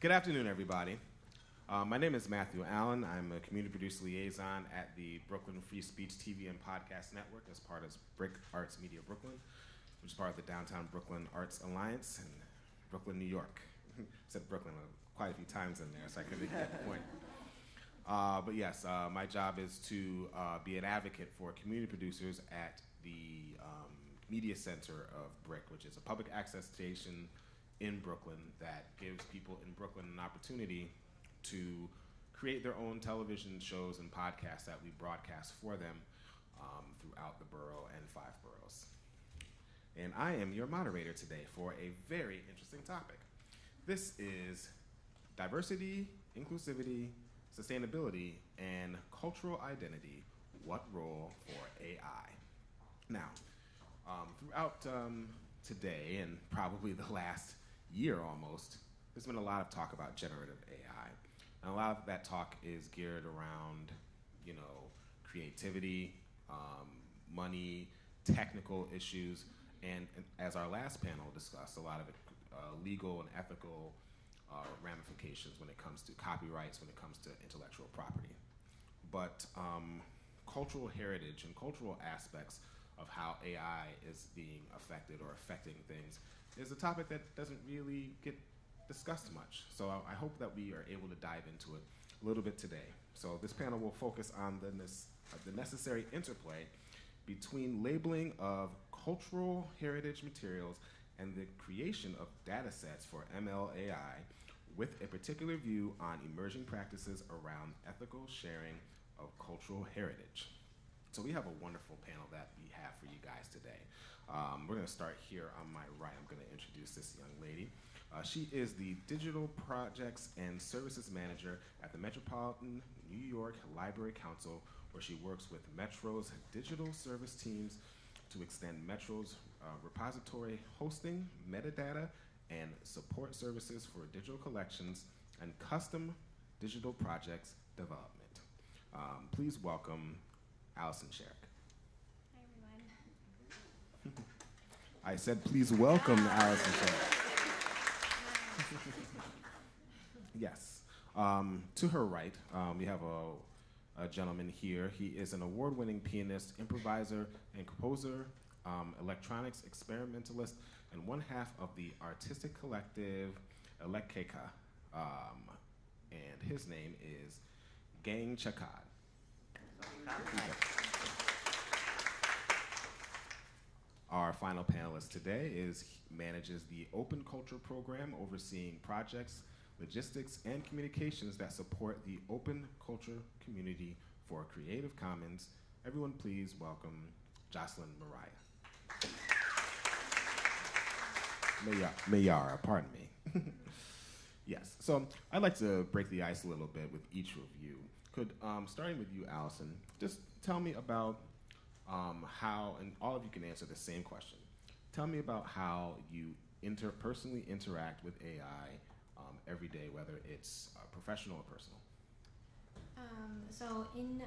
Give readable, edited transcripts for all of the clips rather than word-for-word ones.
Good afternoon, everybody. My name is Matthew Allen. I'm a community producer liaison at the Brooklyn Free Speech TV and Podcast Network as part of BRIC Arts Media Brooklyn, which is part of the Downtown Brooklyn Arts Alliance in Brooklyn, New York. I said Brooklyn quite a few times in there, so I couldn't get the point. But yes, my job is to be an advocate for community producers at the media center of BRIC, which is a public access station in Brooklyn that gives people in Brooklyn an opportunity to create their own television shows and podcasts that we broadcast for them throughout the borough and 5 boroughs. And I am your moderator today for a very interesting topic. This is diversity, inclusivity, sustainability, and cultural identity, what role for AI? Now, throughout today and probably the last year almost, there's been a lot of talk about generative AI. And a lot of that talk is geared around, you know, creativity, money, technical issues, and as our last panel discussed, a lot of it, legal and ethical ramifications when it comes to copyrights, when it comes to intellectual property. But cultural heritage and cultural aspects of how AI is being affected or affecting things is a topic that doesn't really get discussed much. So I hope that we are able to dive into it a little bit today. So this panel will focus on the necessary interplay between labeling of cultural heritage materials and the creation of data sets for ML/AI with a particular view on emerging practices around ethical sharing of cultural heritage. So we have a wonderful panel that we have for you guys today. We're gonna start here on my right. I'm gonna introduce this young lady. She is the Digital Projects and Services Manager at the Metropolitan New York Library Council, where she works with Metro's digital service teams to extend Metro's repository hosting, metadata, and support services for digital collections and custom digital projects development. Please welcome Allison Sherry. Hi, everyone. I said, please welcome Allison Sherry. Yes. To her right, we have a gentleman here. He is an award-winning pianist, improviser, and composer, electronics experimentalist, and one half of the artistic collective Elekeka. And his name is Gang Chakad. Our final panelist today manages the Open Culture Program, overseeing projects, logistics, and communications that support the open culture community for Creative Commons. Everyone, please welcome Jocelyn Mariah. Mayara, pardon me. Yes, so I'd like to break the ice a little bit with each of you. Could, starting with you, Allison, just tell me about how, and all of you can answer the same question, tell me about how you personally interact with AI every day, whether it's professional or personal. So in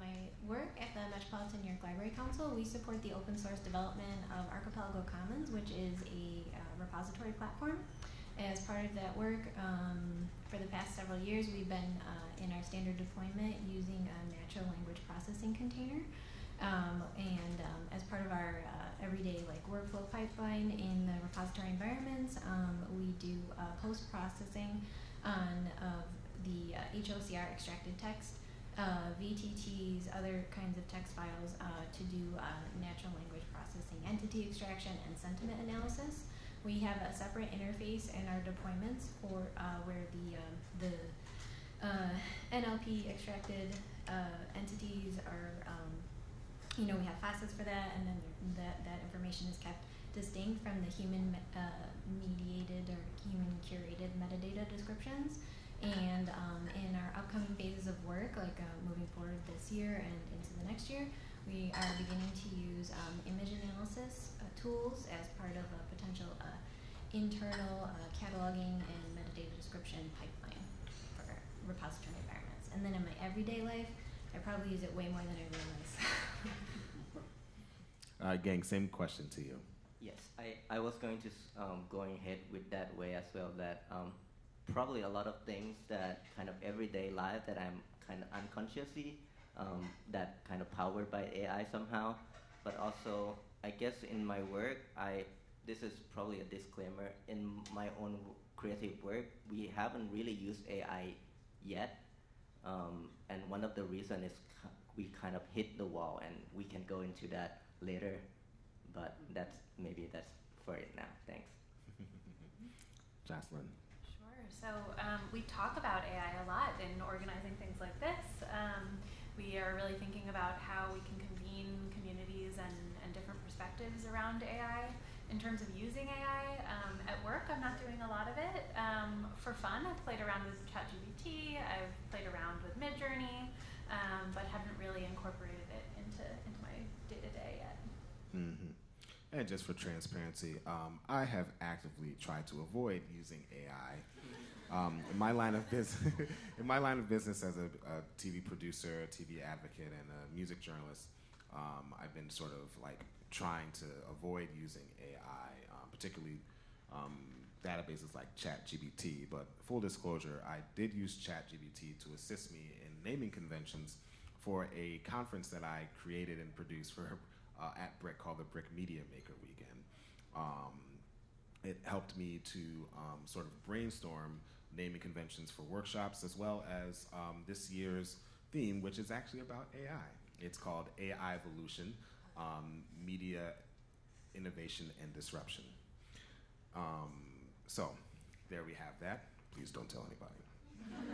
my work at the Metropolitan New York Library Council, we support the open source development of Archipelago Commons, which is a repository platform. As part of that work, for the past several years, we've been in our standard deployment using a natural language processing container. As part of our everyday workflow pipeline in the repository environments, we do post-processing of the HOCR extracted text, VTTs, other kinds of text files to do natural language processing, entity extraction, and sentiment analysis. We have a separate interface in our deployments for where the NLP extracted entities are, you know, we have classes for that, and then that information is kept distinct from the human mediated or human curated metadata descriptions. And in our upcoming phases of work, moving forward this year and into the next year, we are beginning to use image analysis tools as part of a potential internal cataloging and metadata description pipeline for repository environments. And then in my everyday life, I probably use it way more than I realize. Gang, same question to you. Yes, I was going to go ahead with that way as well, that probably a lot of things that kind of everyday life that I'm kind of unconsciously that kind of powered by AI somehow. But also, I guess in my work, this is probably a disclaimer, in my own creative work, we haven't really used AI yet. And one of the reasons is we kind of hit the wall, and we can go into that later. But maybe that's for it now. Thanks. Jocelyn. Sure. So we talk about AI a lot in organizing things like this. We are really thinking about how we can convene communities and different perspectives around AI. In terms of using AI, at work, I'm not doing a lot of it. For fun, I've played around with ChatGPT, I've played around with MidJourney, but haven't really incorporated it into my day-to-day yet. Mm-hmm. And just for transparency, I have actively tried to avoid using AI. In my line of business as a TV producer, a TV advocate, and a music journalist, I've been sort of like trying to avoid using AI, particularly databases like ChatGPT. But full disclosure, I did use ChatGPT to assist me in naming conventions for a conference that I created and produced for at BRIC called the BRIC Media Maker Weekend. It helped me to sort of brainstorm naming conventions for workshops, as well as this year's theme, which is actually about AI. It's called AI Evolution, Media Innovation and Disruption. So there we have that. Please don't tell anybody.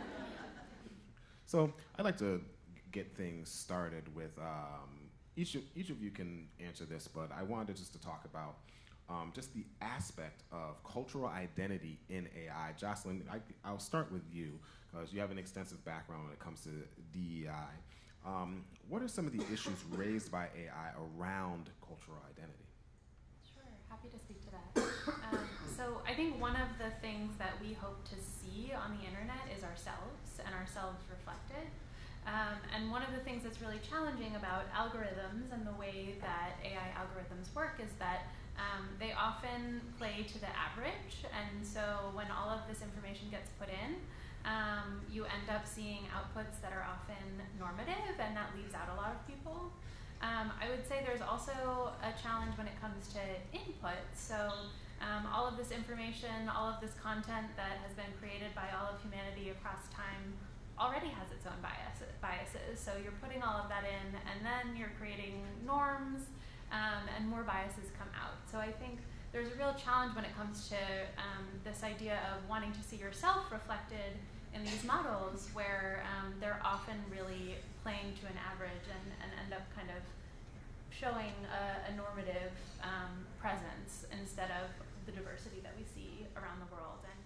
So I'd like to get things started with each of you can answer this, but I wanted just to talk about just the aspect of cultural identity in AI. Jocelyn, I'll start with you, because you have an extensive background when it comes to DEI. What are some of the issues raised by AI around cultural identity? Sure, happy to speak to that. So I think one of the things that we hope to see on the internet is ourselves, and ourselves reflected. And one of the things that's really challenging about algorithms and the way that AI algorithms work is that they often play to the average, and so when all of this information gets put in, you end up seeing outputs that are often normative, and that leaves out a lot of people. I would say there's also a challenge when it comes to input. So all of this information, all of this content that has been created by all of humanity across time already has its own biases. So you're putting all of that in, and then you're creating norms, and more biases come out. So I think there's a real challenge when it comes to this idea of wanting to see yourself reflected in these models, where they're often really playing to an average and end up kind of showing a normative presence instead of the diversity that we see around the world and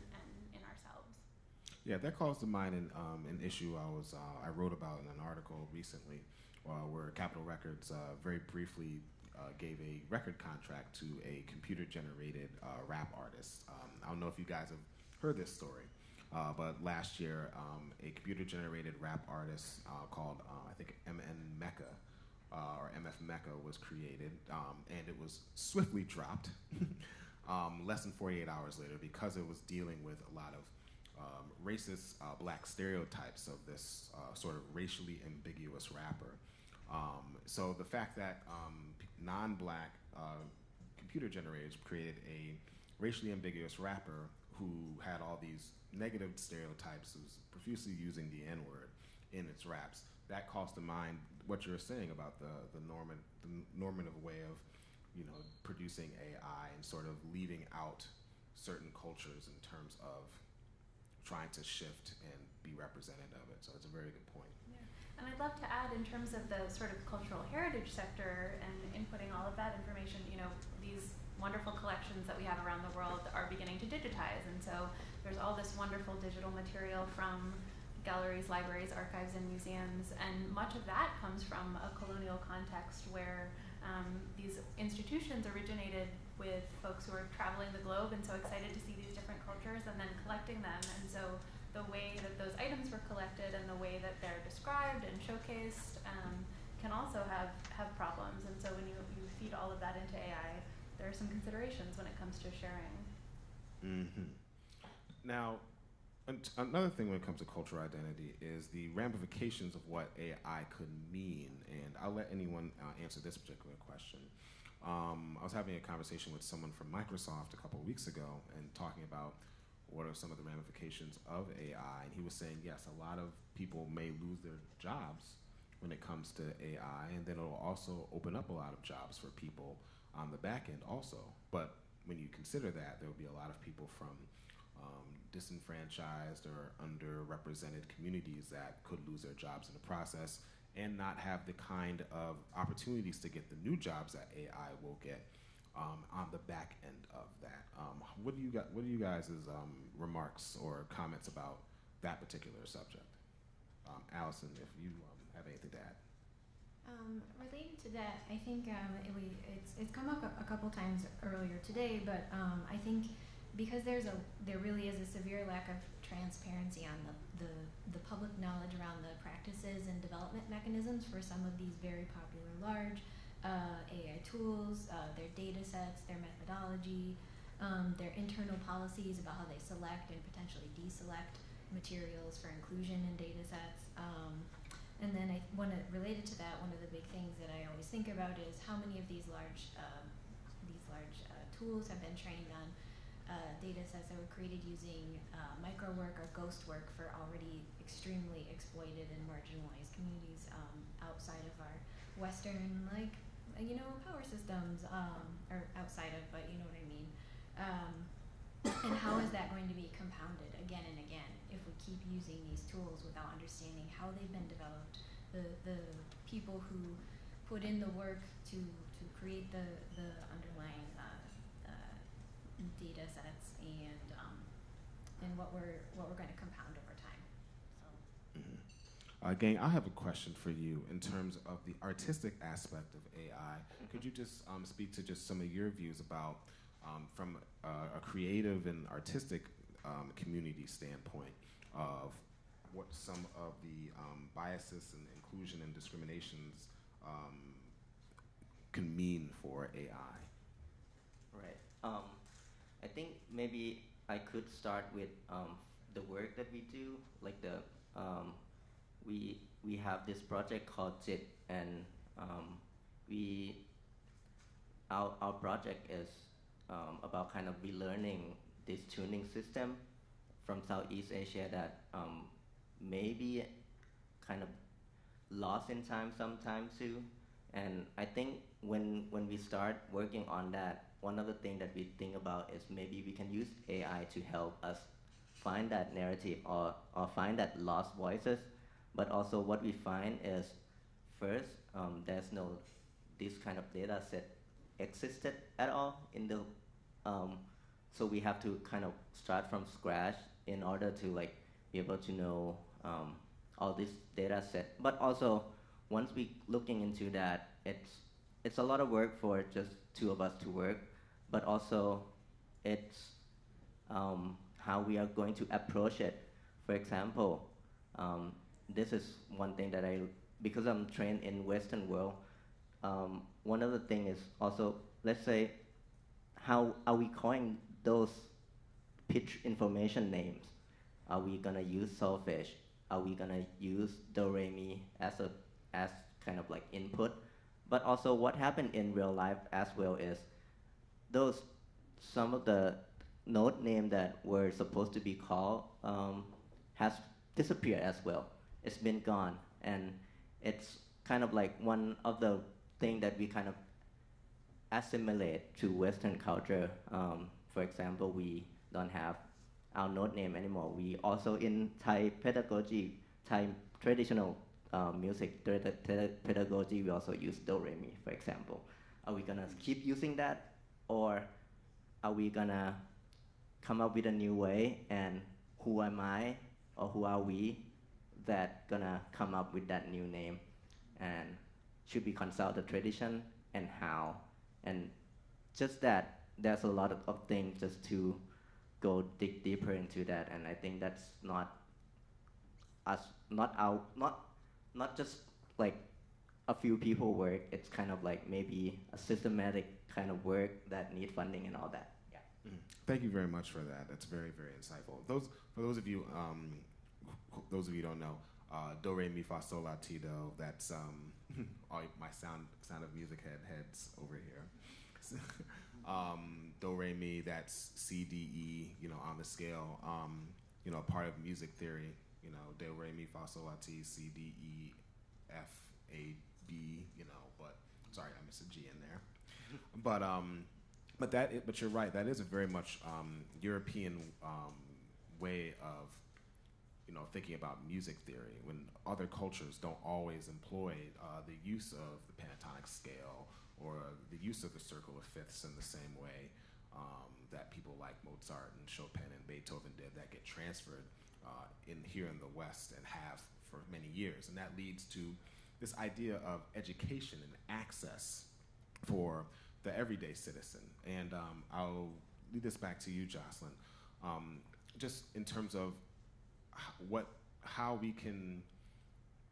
in ourselves. Yeah, that calls to mind an issue I wrote about in an article recently, where Capitol Records very briefly gave a record contract to a computer-generated rap artist. I don't know if you guys have heard this story, but last year, a computer-generated rap artist called, I think, MF Mecca, or MF Mecca was created, and it was swiftly dropped less than 48 hours later, because it was dealing with a lot of racist black stereotypes of this sort of racially ambiguous rapper. So the fact that non-black computer generators created a racially ambiguous rapper who had all these negative stereotypes, was profusely using the N-word in its raps, that calls to mind what you're saying about the normative way of, you know, producing AI and sort of leaving out certain cultures in terms of trying to shift and be representative of it. So it's a very good point. And I'd love to add, in terms of the sort of cultural heritage sector and inputting all of that information, you know, these wonderful collections that we have around the world are beginning to digitize. And so there's all this wonderful digital material from galleries, libraries, archives, and museums. And much of that comes from a colonial context where these institutions originated with folks who are traveling the globe and so excited to see these different cultures and then collecting them. And so the way that those items were collected and the way that they're described and showcased can also have problems. And so when you feed all of that into AI, there are some considerations when it comes to sharing. Mm-hmm. Now, Another thing when it comes to cultural identity is the ramifications of what AI could mean, and I'll let anyone answer this particular question. I was having a conversation with someone from Microsoft a couple of weeks ago and talking about what are some of the ramifications of AI, and he was saying, yes, a lot of people may lose their jobs when it comes to AI, and then it'll also open up a lot of jobs for people on the back end also. But when you consider that, there'll be a lot of people from disenfranchised or underrepresented communities that could lose their jobs in the process and not have the kind of opportunities to get the new jobs that AI will get on the back end of that. What are you guys' remarks or comments about that particular subject? Allison, if you have anything to add. Related to that, I think it's come up a couple times earlier today, but I think because there really is a severe lack of transparency on the public knowledge around the practices and development mechanisms for some of these very popular large AI tools, their data sets, their methodology, their internal policies about how they select and potentially deselect materials for inclusion in data sets. And then related to that, one of the big things that I always think about is how many of these large tools have been trained on data sets that were created using microwork or ghost work for already extremely exploited and marginalized communities outside of our Western, power systems, or outside of, but you know what I mean. And how is that going to be compounded again and again if we keep using these tools without understanding how they've been developed, the people who put in the work to create the underlying data sets, and what we're going to compound over time. So. Gang, I have a question for you in terms of the artistic aspect of AI. Could you just speak to just some of your views about from a creative and artistic community standpoint of what some of the biases and inclusion and discriminations can mean for AI? Right. I think maybe I could start with the work that we do. Like we have this project called JIT, and our project is about kind of relearning this tuning system from Southeast Asia that maybe kind of lost in time sometime too. And I think when we start working on that, one of the things that we think about is maybe we can use AI to help us find that narrative or find that lost voices. But also what we find is, first, there's no, this kind of data set existed at all in the, so we have to kind of start from scratch in order to like be able to know all this data set. But also, once we looking into that, it's a lot of work for just two of us to work, but also it's how we are going to approach it. For example, this is one thing that because I'm trained in Western world, one of the things is also, let's say, how are we calling those pitch information names? Are we gonna use solfege? Are we gonna use do re mi as kind of like input? But also what happened in real life as well is some of the note name that were supposed to be called has disappeared as well. It's been gone. And it's kind of like one of the things that we kind of assimilate to Western culture. For example, we don't have our note name anymore. We also in Thai pedagogy, Thai traditional music pedagogy, we also use do re mi, for example. Are we gonna keep using that, or are we gonna come up with a new way? And who am I, or who are we, that gonna come up with that new name? And should we consult the tradition, and how? And just that, there's a lot of things just to go dig deeper into that. And I think that's not us, not just like a few people work, it's kind of like maybe a systematic kind of work that need funding and all that. Yeah. Thank you very much for that. That's very, very insightful. For those of you who don't know, do re mi fa sol la ti do. That's all my sound of music heads over here. Do re mi. That's C D E. You know, on the scale. You know, part of music theory. You know, do re mi fa sol la ti C D E F A B. You know, but sorry, I missed a G in there. But you're right. That is a very much European way of, you know, thinking about music theory. When other cultures don't always employ the use of the pentatonic scale or the use of the circle of fifths in the same way that people like Mozart and Chopin and Beethoven did, that get transferred here in the West and have for many years, and that leads to this idea of education and access for the everyday citizen. And I'll lead this back to you, Jocelyn, just in terms of how we can,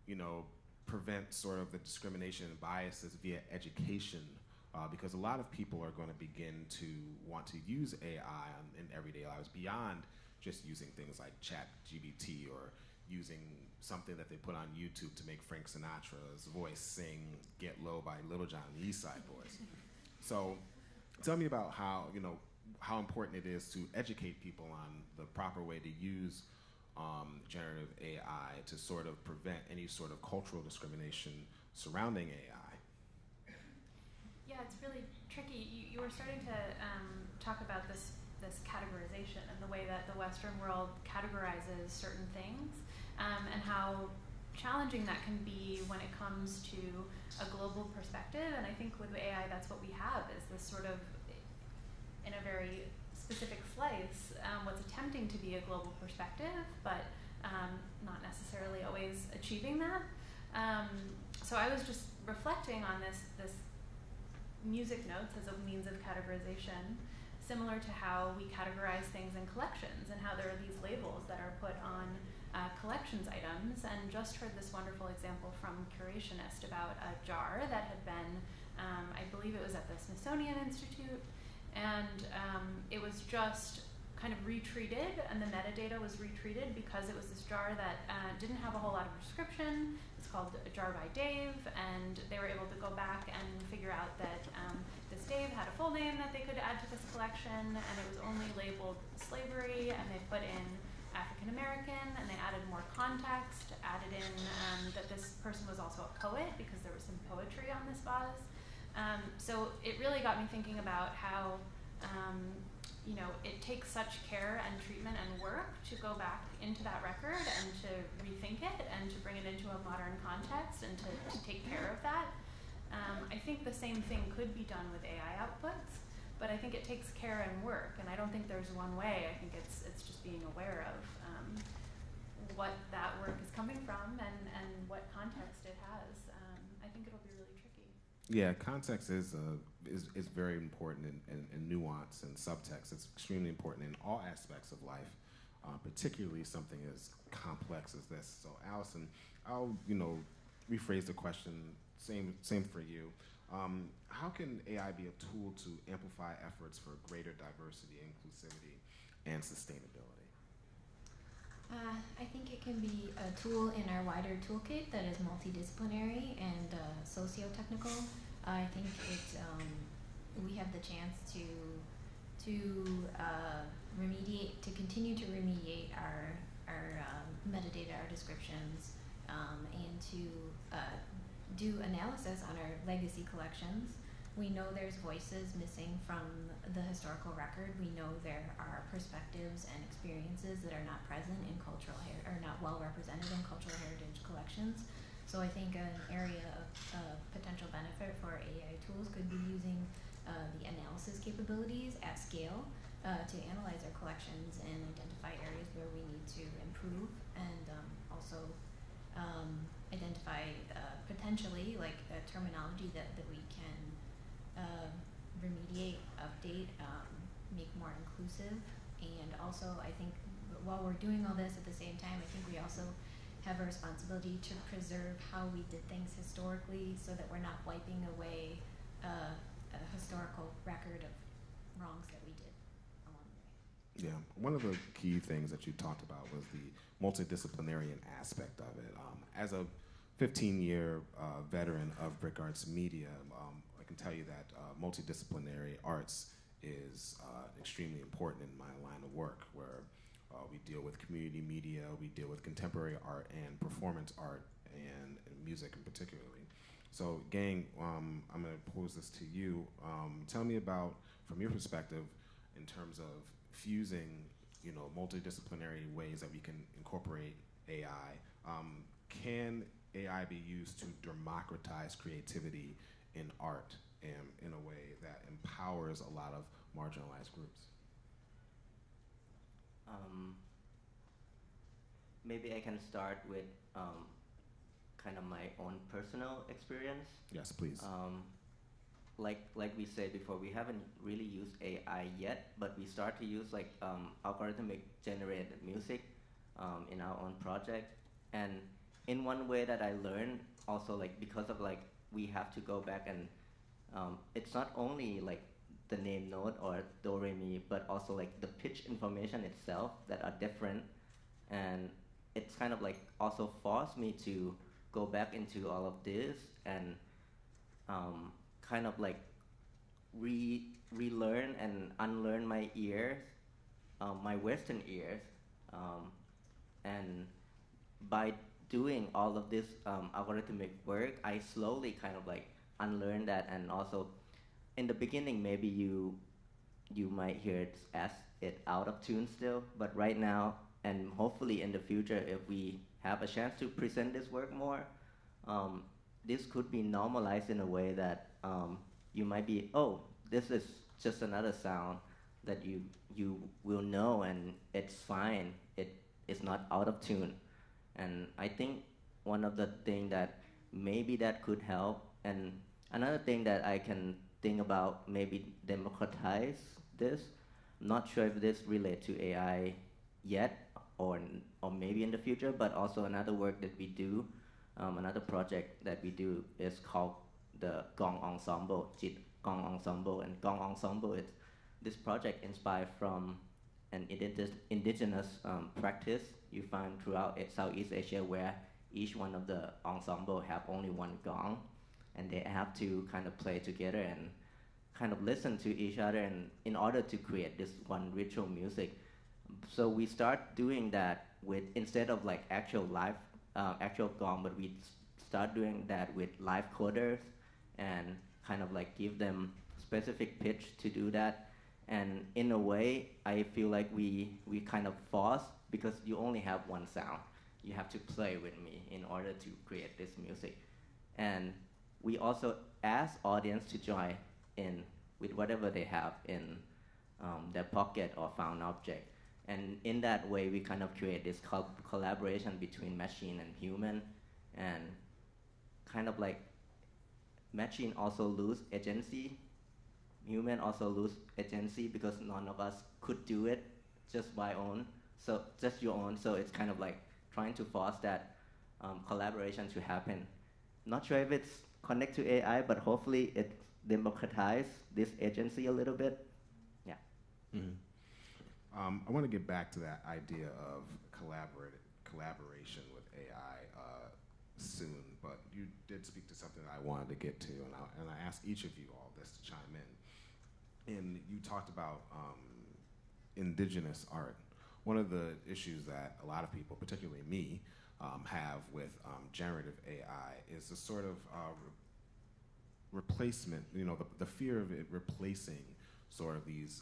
you know, prevent sort of the discrimination and biases via education, because a lot of people are going to begin to want to use AI in everyday lives beyond just using things like ChatGPT or using something that they put on YouTube to make Frank Sinatra's voice sing "Get Low" by Little John and the East Side Boys. So tell me about how important it is to educate people on the proper way to use generative AI to sort of prevent any sort of cultural discrimination surrounding AI. Yeah, it's really tricky. You were starting to talk about this categorization and the way that the Western world categorizes certain things, and how challenging that can be when it comes to a global perspective. And I think with AI, that's what we have, is this sort of, in a very specific slice, what's attempting to be a global perspective, but not necessarily always achieving that. So I was just reflecting on this music notes as a means of categorization, similar to how we categorize things in collections and how there are these labels that are put on collections items. And just heard this wonderful example from Curationist about a jar that had been, I believe it was at the Smithsonian Institute, and it was just kind of retreated, and the metadata was retreated because it was this jar that didn't have a whole lot of description. It's called A Jar by Dave, and they were able to go back and figure out that this Dave had a full name that they could add to this collection, and it was only labeled slavery, and they put in African American, and they added more context, added in that this person was also a poet because there was some poetry on this vase. So it really got me thinking about how, you know, it takes such care and treatment and work to go back into that record and to rethink it and to bring it into a modern context and to take care of that. I think the same thing could be done with AI outputs, but I think it takes care and work, and I don't think there's one way. I think it's just being aware of what that work is coming from and what context it has. I think it'll be really tricky. Yeah, context is very important, and nuance and subtext. It's extremely important in all aspects of life, particularly something as complex as this. So Allison, I'll rephrase the question. Same for you. How can AI be a tool to amplify efforts for greater diversity, inclusivity, and sustainability? I think it can be a tool in our wider toolkit that is multidisciplinary and socio-technical. I think we have the chance to continue to remediate our metadata, our descriptions, and to do analysis on our legacy collections. We know there's voices missing from the historical record. We know there are perspectives and experiences that are not present in cultural or not well represented in cultural heritage collections. So I think an area of potential benefit for AI tools could be using the analysis capabilities at scale to analyze our collections and identify areas where we need to improve, and also identify potentially like a terminology that we can remediate, update, make more inclusive. And also, I think while we're doing all this at the same time, I think we also have a responsibility to preserve how we did things historically, so that we're not wiping away a historical record of wrongs that we did Yeah, one of the key things that you talked about was the multidisciplinary aspect of it. As a 15-year veteran of BRIC Arts Media, I can tell you that multidisciplinary arts is extremely important in my line of work, where we deal with community media, we deal with contemporary art and performance art, and music in particular. So, Gang, I'm going to pose this to you. Tell me about, from your perspective, in terms of fusing, you know, multidisciplinary ways that we can incorporate AI. Can AI be used to democratize creativity in art and in a way that empowers a lot of marginalized groups? Maybe I can start with kind of my own personal experience. Yes, please. Like we said before, we haven't really used AI yet, but we start to use like algorithmic generated music in our own project. And in one way that I learned also, like, because of like we have to go back and it's not only like the name note or do re mi, but also like the pitch information itself that are different, and it's kind of like also forced me to go back into all of this and kind of like relearn and unlearn my ears, my Western ears, and by doing all of this algorithmic work, I slowly kind of like unlearn that. And also, in the beginning, maybe you might hear it as it out of tune still, but right now, and hopefully in the future, if we have a chance to present this work more, this could be normalized in a way that you might be, oh, this is just another sound that you will know, and it's fine. It is not out of tune. And I think one of the things that maybe that could help, and another thing that I can think about, maybe democratize this. I'm not sure if this relates to AI yet, or maybe in the future, but also another work that we do, another project that we do is called the Gong Ensemble, JIT Gong Ensemble. And Gong Ensemble is this project inspired from an indigenous practice you find throughout Southeast Asia, where each one of the ensemble have only one gong, and they have to kind of play together and kind of listen to each other and in order to create this one ritual music. So we start doing that with, instead of like actual live, actual gong, but we start doing that with live coders and kind of like give them specific pitch to do that. And in a way, I feel like we kind of force, because you only have one sound. You have to play with me in order to create this music. And we also ask audience to join in with whatever they have in their pocket or found object. And in that way, we kind of create this collaboration between machine and human, and kind of like machine also lose agency, human also lose agency, because none of us could do it just by own, so just your own. So it's kind of like trying to force that collaboration to happen. Not sure if it's connected to AI, but hopefully it democratizes this agency a little bit. Yeah. Mm-hmm. I want to get back to that idea of collaboration with AI soon, but you did speak to something that I wanted to get to, and I asked each of you all this to chime in. And you talked about indigenous art. One of the issues that a lot of people, particularly me, have with generative AI is the sort of replacement, you know, the fear of it replacing sort of these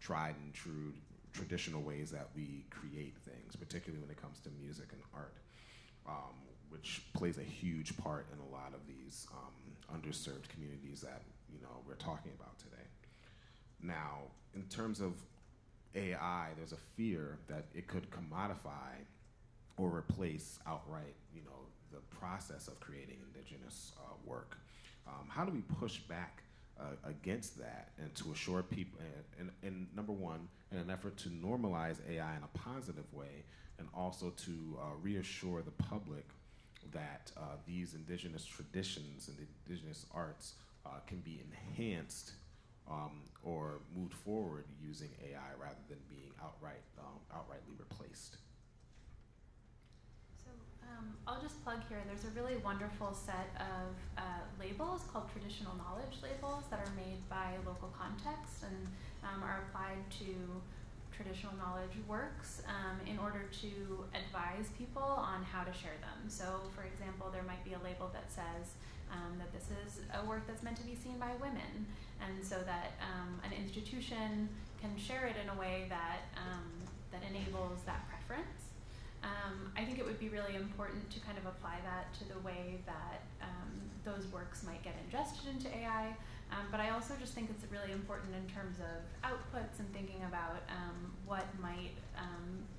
tried and true traditional ways that we create things, particularly when it comes to music and art, which plays a huge part in a lot of these underserved communities that, you know, we're talking about today. Now, in terms of AI, there's a fear that it could commodify or replace outright, you know, the process of creating indigenous work. How do we push back against that, and to assure people, and number one, in an effort to normalize AI in a positive way, and also to reassure the public that these indigenous traditions and indigenous arts can be enhanced or moved forward using AI rather than being outrightly replaced. So I'll just plug here, there's a really wonderful set of labels called traditional knowledge labels that are made by Local Contexts and are applied to traditional knowledge works in order to advise people on how to share them. So for example, there might be a label that says that this is a work that's meant to be seen by women, and so that an institution can share it in a way that, that enables that preference. I think it would be really important to kind of apply that to the way that those works might get ingested into AI, but I also just think it's really important in terms of outputs and thinking about what might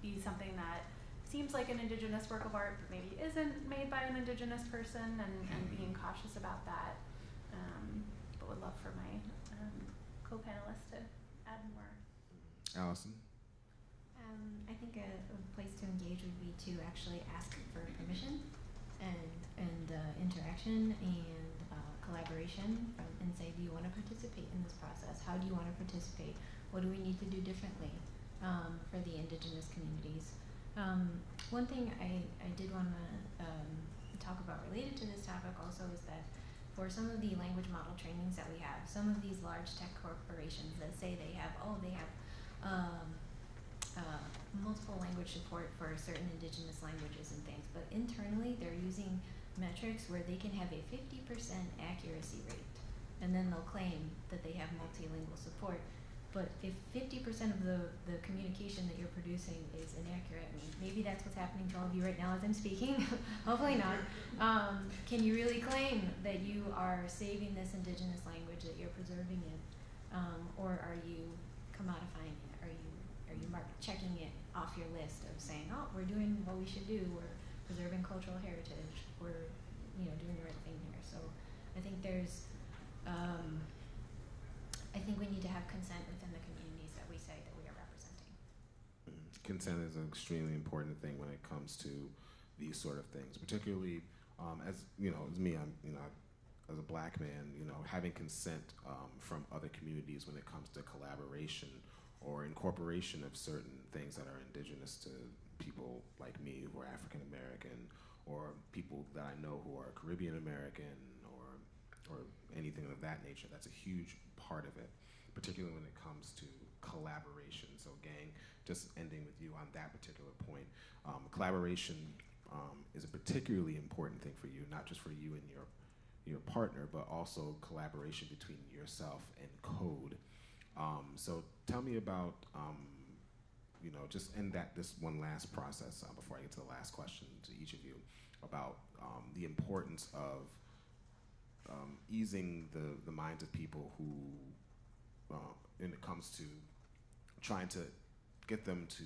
be something that seems like an indigenous work of art but maybe isn't made by an indigenous person, and being cautious about that, but would love for my co-panelists to add more. Allison? I think a place to engage would be to actually ask for permission and interaction and collaboration and say, do you want to participate in this process? How do you want to participate? What do we need to do differently for the indigenous communities? One thing I did want to talk about related to this topic also is that for some of the language model trainings that we have, some of these large tech corporations that say they have multiple language support for certain indigenous languages and things, but internally they're using metrics where they can have a 50% accuracy rate, and then they'll claim that they have multilingual support. But if 50% of the communication that you're producing is inaccurate, I mean, maybe that's what's happening to all of you right now as I'm speaking, hopefully not, can you really claim that you are saving this indigenous language, that you're preserving it, or are you commodifying it? Are you checking it off your list of saying, oh, we're doing what we should do, we're preserving cultural heritage, we're doing the right thing here? So I think there's, I think we need to have consent within the communities that we say that we are representing. Consent is an extremely important thing when it comes to these sort of things, particularly as a black man, having consent from other communities when it comes to collaboration or incorporation of certain things that are indigenous to people like me who are African American, or people that I know who are Caribbean American, or anything of that nature. That's a huge part of it, particularly when it comes to collaboration. So Gang, just ending with you on that particular point, collaboration is a particularly important thing for you, not just for you and your partner, but also collaboration between yourself and code. So tell me about, just end this one last process before I get to the last question to each of you, about the importance of easing the minds of people who, when it comes to trying to get them to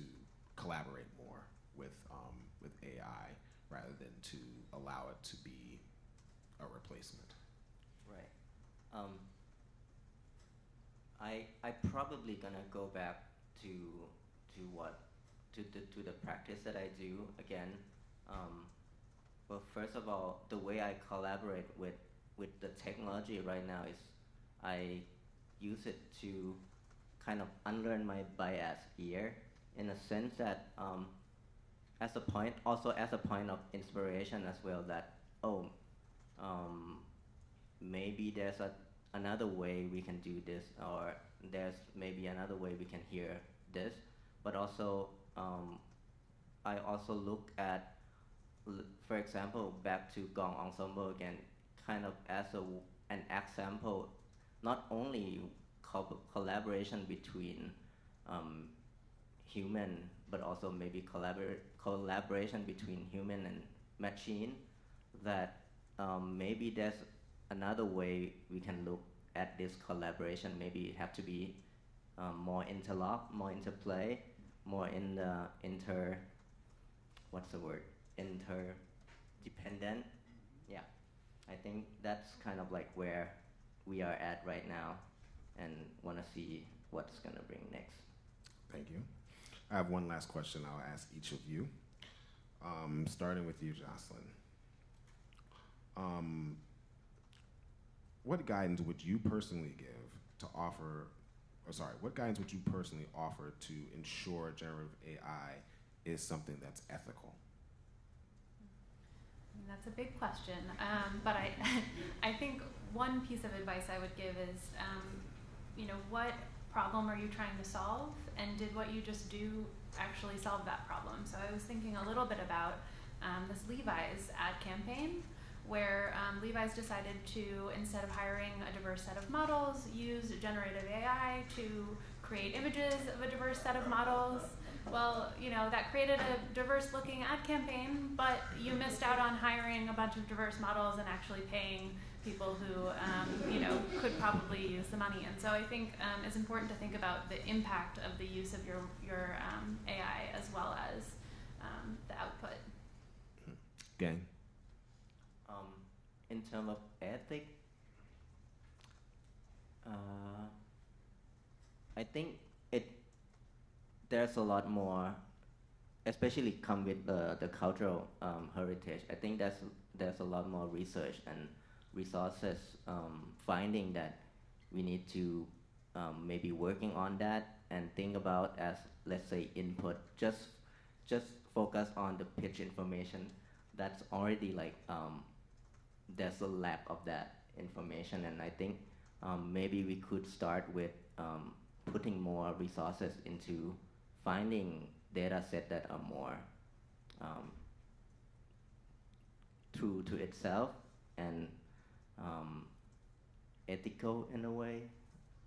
collaborate more with AI rather than to allow it to be a replacement. Right. I probably gonna go back to the practice that I do again. Well, first of all, the way I collaborate with the technology right now is I use it to kind of unlearn my bias here, in a sense that as a point of inspiration as well, that maybe there's another way we can do this, or there's maybe another way we can hear this. But also I also look at, for example, back to Gong Ensemble again, kind of as an example, not only collaboration between human, but also maybe collaboration between human and machine, that maybe there's another way we can look at this collaboration. Maybe it have to be more interlock, more interplay, more in the interdependent. Yeah. I think that's kind of like where we are at right now, and want to see what's going to bring next. Thank you. I have one last question I'll ask each of you, starting with you, Jocelyn. What guidance would you personally give to offer, or sorry, what guidance would you personally offer to ensure generative AI is something that's ethical? That's a big question, but I think one piece of advice I would give is, you know, what problem are you trying to solve, and did what you just do actually solve that problem? So I was thinking a little bit about this Levi's ad campaign, where Levi's decided to, instead of hiring a diverse set of models, use generative AI to create images of a diverse set of models. Well, you know, that created a diverse looking ad campaign, but you missed out on hiring a bunch of diverse models and actually paying people who, you know, could probably use the money. And so I think it's important to think about the impact of the use of your AI as well as the output. Gang. In terms of ethics, I think there's a lot more, especially come with the cultural heritage. I think there's a lot more research and resources finding that we need to maybe working on that and think about as, let's say, input. Just focus on the pitch information that's already like, there's a lack of that information, and I think maybe we could start with putting more resources into finding data set that are more true to itself and ethical in a way,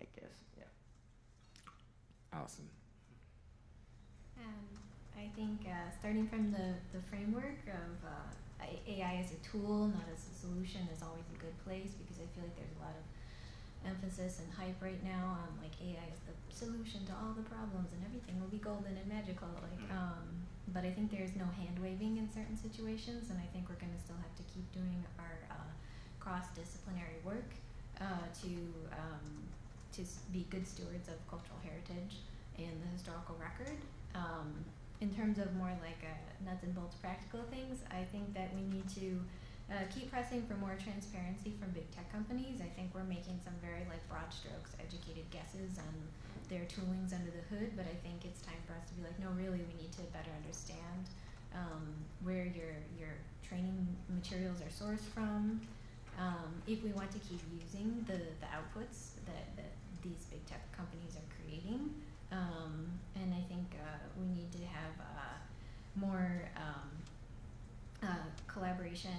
I guess, yeah. Allison. I think starting from the framework of AI as a tool, not as a solution, is always a good place, because I feel like there's a lot of emphasis and hype right now on like AI is the solution to all the problems and everything will be golden and magical, like, but I think there's no hand waving in certain situations, and I think we're going to still have to keep doing our cross-disciplinary work to be good stewards of cultural heritage and the historical record. In terms of more like nuts and bolts practical things, I think that we need to keep pressing for more transparency from big tech companies. I think we're making some very like broad strokes, educated guesses on their toolings under the hood, but I think it's time for us to be like, no, really, we need to better understand where your training materials are sourced from. If we want to keep using the outputs that these big tech companies are creating, and I think we need to have more collaboration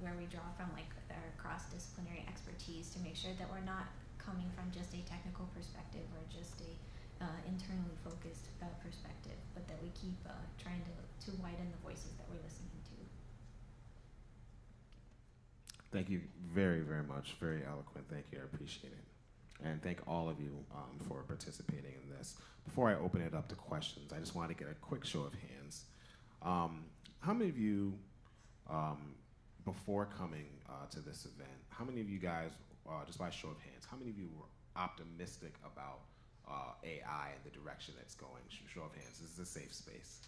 where we draw from like our cross-disciplinary expertise to make sure that we're not coming from just a technical perspective or just a internally focused perspective, but that we keep trying to widen the voices that we're listening to. Thank you very, very much. Very eloquent. Thank you. I appreciate it. And thank all of you for participating in this. Before I open it up to questions, I just want to get a quick show of hands. How many of you before coming to this event, how many of you guys, just by show of hands, how many of you were optimistic about AI and the direction it's going? Show of hands, this is a safe space.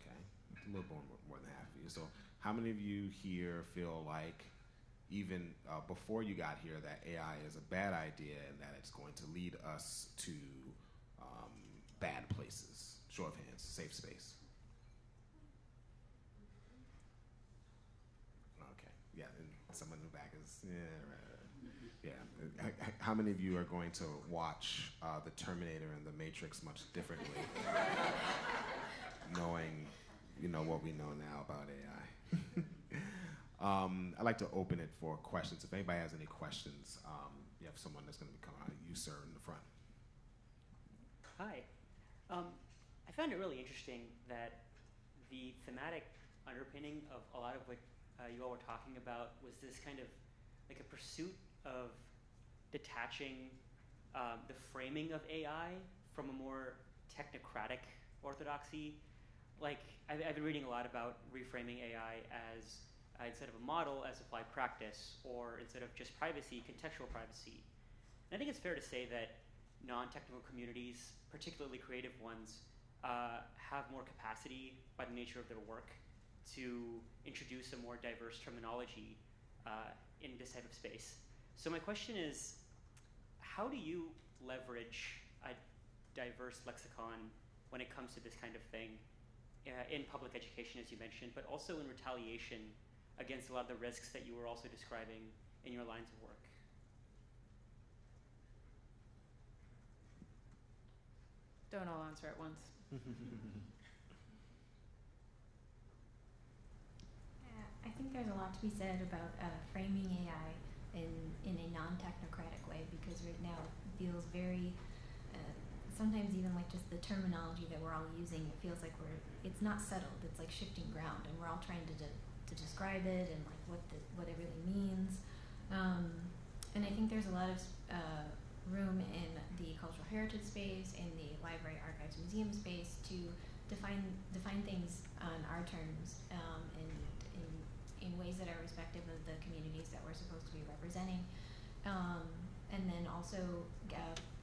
Okay, a little more than half of you. So how many of you here feel like, even before you got here, that AI is a bad idea and that it's going to lead us to bad places? Show of hands, safe space. Yeah, and someone in the back is, yeah. Right. Yeah. How many of you are going to watch The Terminator and The Matrix much differently, knowing, you know, what we know now about AI? I'd like to open it for questions. If anybody has any questions, you have someone that's going to be coming out. You, sir, in the front. Hi. I found it really interesting that the thematic underpinning of a lot of what you all were talking about was this kind of like a pursuit of detaching the framing of AI from a more technocratic orthodoxy. Like, I've been reading a lot about reframing AI as instead of a model, as applied practice, or instead of just privacy, contextual privacy. And I think it's fair to say that non-technical communities, particularly creative ones, have more capacity by the nature of their work to introduce a more diverse terminology in this type of space. So my question is, how do you leverage a diverse lexicon when it comes to this kind of thing in public education, as you mentioned, but also in retaliation against a lot of the risks that you were also describing in your lines of work? Don't all answer at once. I think there's a lot to be said about framing AI in a non-technocratic way, because right now it feels very, sometimes even like just the terminology that we're all using, it feels like it's not settled, it's like shifting ground, and we're all trying to describe it and like what it really means. And I think there's a lot of room in the cultural heritage space, in the library, archives, museum space to define things on our terms and in ways that are respective of the communities that we're supposed to be representing. And then also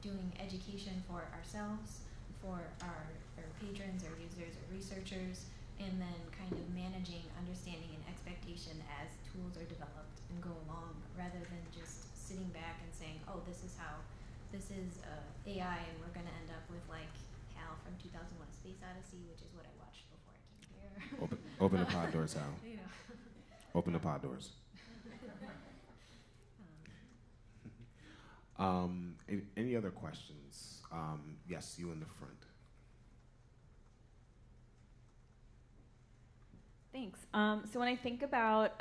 doing education for ourselves, for our patrons, our users, our researchers, and then kind of managing understanding and expectation as tools are developed and go along, rather than just sitting back and saying, oh, this is AI, and we're gonna end up with like Hal from 2001: A Space Odyssey, which is what I watched before I came here. Open the pod doors, Hal. You know. Open the pod doors. Any other questions? Yes, you in the front. Thanks. So when I think about,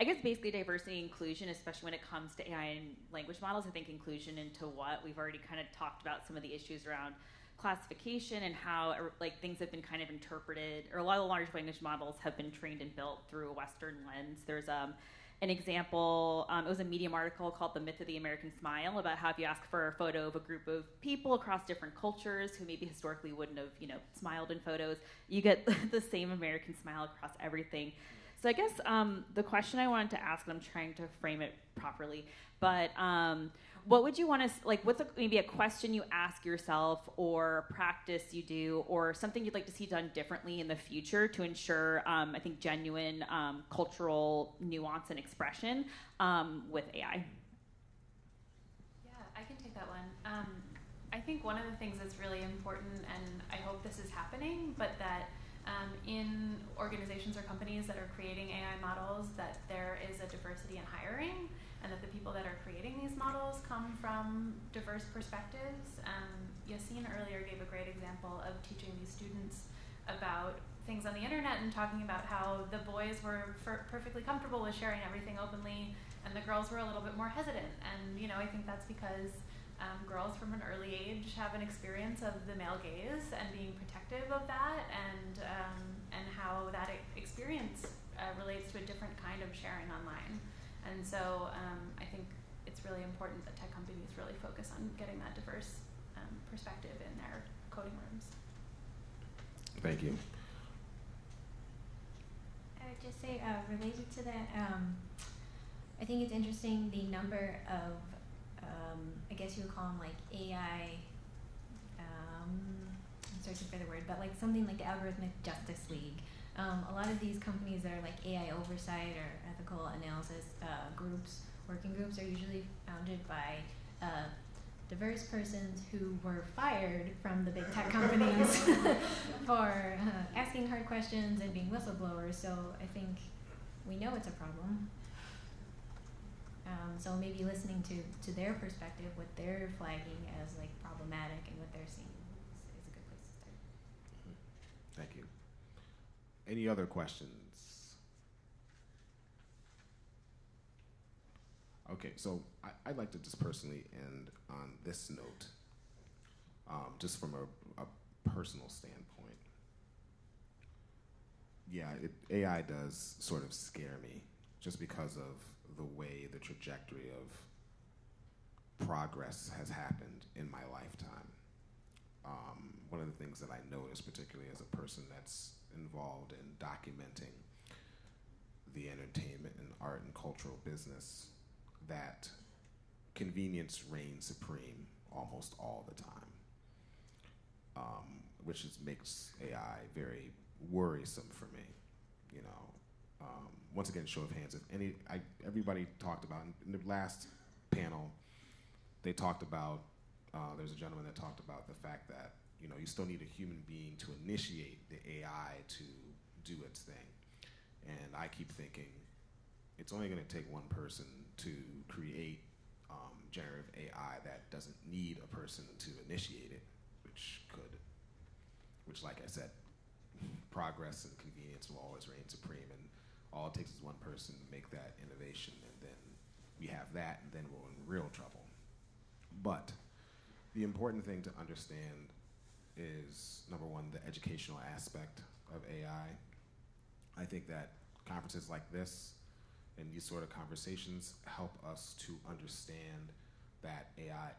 I guess basically diversity and inclusion, especially when it comes to AI and language models, I think inclusion into what we've already kind of talked about, some of the issues around classification and how like things have been kind of interpreted, or a lot of the large language models have been trained and built through a Western lens. There's an example, it was a Medium article called The Myth of the American Smile, about how if you ask for a photo of a group of people across different cultures who maybe historically wouldn't have, smiled in photos, you get the same American smile across everything. So I guess the question I wanted to ask, and I'm trying to frame it properly, but what would you want to, like, what's maybe a question you ask yourself, or practice you do, or something you'd like to see done differently in the future to ensure, I think, genuine cultural nuance and expression with AI? Yeah, I can take that one. I think one of the things that's really important, and I hope this is happening, but that in organizations or companies that are creating AI models, that there is a diversity in hiring, and that the people that are creating these models come from diverse perspectives. Yassine earlier gave a great example of teaching these students about things on the internet and talking about how the boys were perfectly comfortable with sharing everything openly, and the girls were a little bit more hesitant. And I think that's because girls from an early age have an experience of the male gaze and being protective of that, and how that experience relates to a different kind of sharing online. And so I think it's really important that tech companies really focus on getting that diverse perspective in their coding rooms. Thank you. I would just say, related to that, I think it's interesting the number of I guess you would call them like AI, I'm searching for the word, but like something like the Algorithmic Justice League. A lot of these companies that are like AI oversight or ethical analysis groups, working groups, are usually founded by diverse persons who were fired from the big tech companies for asking hard questions and being whistleblowers. So I think we know it's a problem. So maybe listening to their perspective, what they're flagging as like problematic and what they're seeing is a good place to start. Thank you. Any other questions? Okay, so I'd like to just personally end on this note, just from a personal standpoint. Yeah, AI does sort of scare me, just because of the way the trajectory of progress has happened in my lifetime. One of the things that I noticed, particularly as a person that's involved in documenting the entertainment and art and cultural business, that convenience reigns supreme almost all the time, which makes AI very worrisome for me. once again, show of hands. If any, everybody talked about, in the last panel, they talked about, there's a gentleman that talked about the fact that, you know, you still need a human being to initiate the AI to do its thing. And I keep thinking, it's only gonna take one person to create generative AI that doesn't need a person to initiate it, which like I said, progress and convenience will always reign supreme, and all it takes is one person to make that innovation, and then we have that, and then we're in real trouble. But the important thing to understand is, number one, the educational aspect of AI. I think that conferences like this and these sort of conversations help us to understand that AI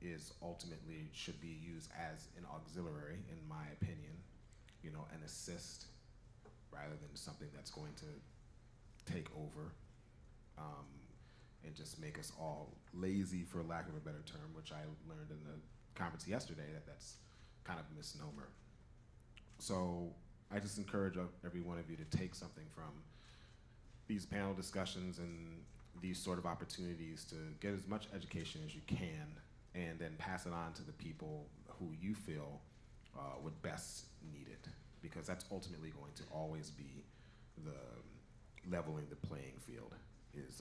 is ultimately, should be used as an auxiliary, in my opinion, you know, an assist, rather than something that's going to take over and just make us all lazy, for lack of a better term, which I learned in the conference yesterday, that that's kind of a misnomer. So I just encourage every one of you to take something from these panel discussions and these sort of opportunities to get as much education as you can, and then pass it on to the people who you feel would best need it, because that's ultimately going to always be the leveling the playing field, is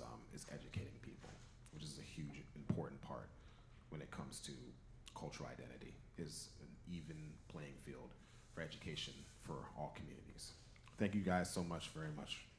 educating people, which is a huge important part when it comes to cultural identity, is an even playing field for education for all communities. Thank you guys so much, very much.